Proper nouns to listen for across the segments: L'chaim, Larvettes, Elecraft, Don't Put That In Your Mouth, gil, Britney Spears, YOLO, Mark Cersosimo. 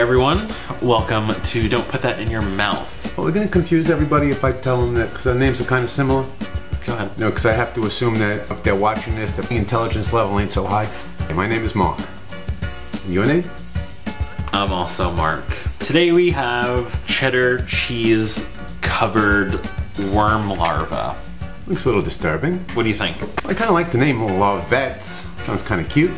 everyone. Welcome to Don't Put That In Your Mouth. Well, we're gonna confuse everybody if I tell them that, because our names are kind of similar. Go ahead. No, because I have to assume that if they're watching this, the intelligence level ain't so high. Hey, my name is Mark. And your name? I'm also Mark. Today we have cheddar cheese covered worm larva. Looks a little disturbing. What do you think? I kind of like the name Larvettes. Sounds kind of cute.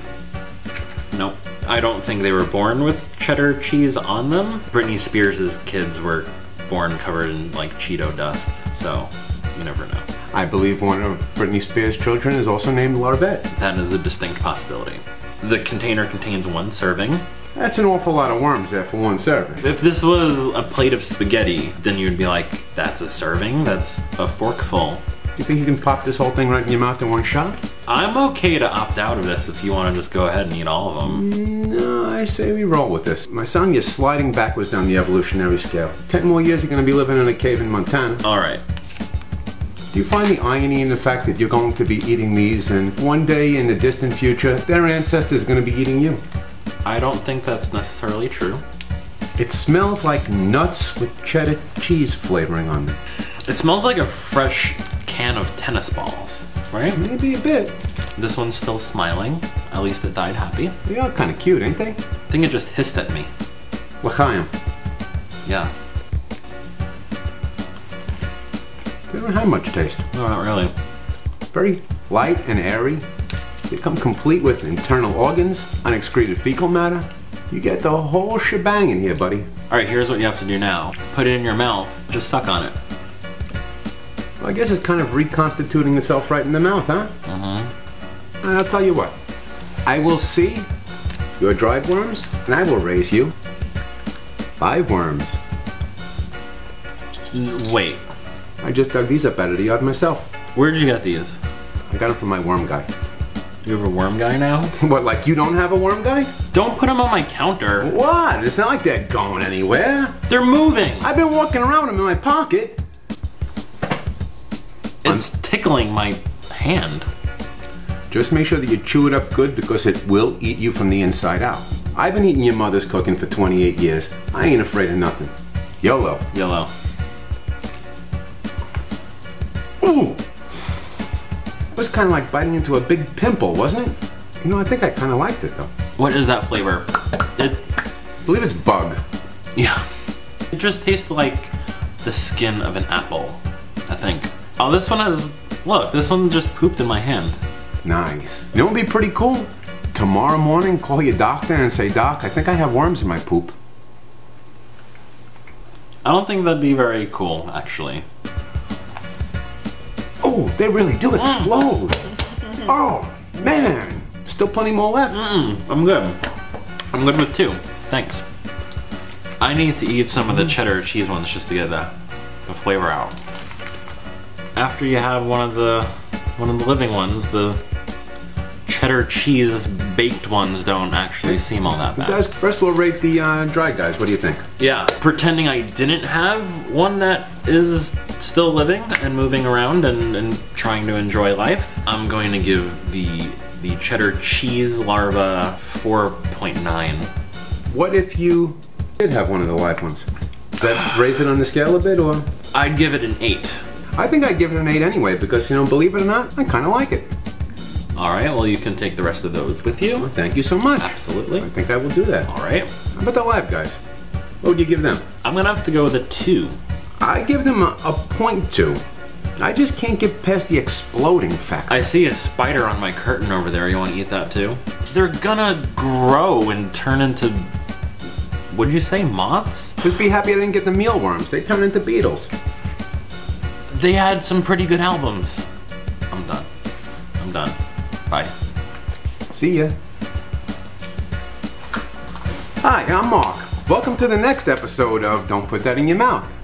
Nope. I don't think they were born with cheddar cheese on them. Britney Spears' kids were born covered in like Cheeto dust, so you never know. I believe one of Britney Spears' children is also named Larvette. That is a distinct possibility. The container contains one serving. That's an awful lot of worms there for one serving. If this was a plate of spaghetti, then you'd be like, that's a serving? That's a forkful. Do you think you can pop this whole thing right in your mouth in one shot? I'm okay to opt out of this if you want to just go ahead and eat all of them. No, I say we roll with this. My son, you're sliding backwards down the evolutionary scale. 10 more years, you're going to be living in a cave in Montana. All right. Do you find the irony in the fact that you're going to be eating these and one day in the distant future, their ancestors are going to be eating you? I don't think that's necessarily true. It smells like nuts with cheddar cheese flavoring on them. It smells like a fresh can of tennis balls, right? Maybe a bit. This one's still smiling. At least it died happy. They are kind of cute, ain't they? I think it just hissed at me. L'chaim. Yeah. They don't have much taste. No, not really. Very light and airy. They come complete with internal organs, unexcreted fecal matter. You get the whole shebang in here, buddy. All right, here's what you have to do now. Put it in your mouth, just suck on it. Well, I guess it's kind of reconstituting itself right in the mouth, huh? Mm-hmm. I'll tell you what. I will see your dried worms, and I will raise you live worms. Wait. I just dug these up out of the yard myself. Where did you get these? I got them from my worm guy. You have a worm guy now? What, like you don't have a worm guy? Don't put them on my counter. What? It's not like they're going anywhere. They're moving. I've been walking around with them in my pocket. It's tickling my hand. Just make sure that you chew it up good because it will eat you from the inside out. I've been eating your mother's cooking for 28 years. I ain't afraid of nothing. YOLO. YOLO. Ooh! It was kind of like biting into a big pimple, wasn't it? You know, I think I kind of liked it, though. What is that flavor? I believe it's bug. Yeah. It just tastes like the skin of an apple, I think. Oh, this one has... Look, this one just pooped in my hand. Nice. You know what would be pretty cool? Tomorrow morning, call your doctor and say, Doc, I think I have worms in my poop. I don't think that'd be very cool, actually. Oh, they really do explode. Oh, man. Still plenty more left. I'm good. I'm good with 2. Thanks. I need to eat some of the cheddar cheese ones just to get the flavor out. After you have one of the living ones, the cheddar cheese baked ones don't actually seem all that bad. Guys, first we'll rate the dry guys. What do you think? Yeah, pretending I didn't have one that is still living and moving around and trying to enjoy life, I'm going to give the cheddar cheese larva 4.9. What if you did have one of the live ones? Does that raise it on the scale a bit, or? I'd give it an 8. I think I'd give it an 8 anyway because, you know, believe it or not, I kind of like it. All right, well, you can take the rest of those with you. Well, thank you so much. Absolutely. I think I will do that. All right. How about the live guys? What would you give them? I'm going to have to go with a 2. I give them a 0.2. I just can't get past the exploding factor. I see a spider on my curtain over there. You want to eat that too? They're gonna grow and turn into, what'd you say, moths? Just be happy I didn't get the mealworms. They turn into beetles. They had some pretty good albums. I'm done. I'm done. Bye. See ya. Hi, I'm Mark. Welcome to the next episode of Don't Put That In Your Mouth.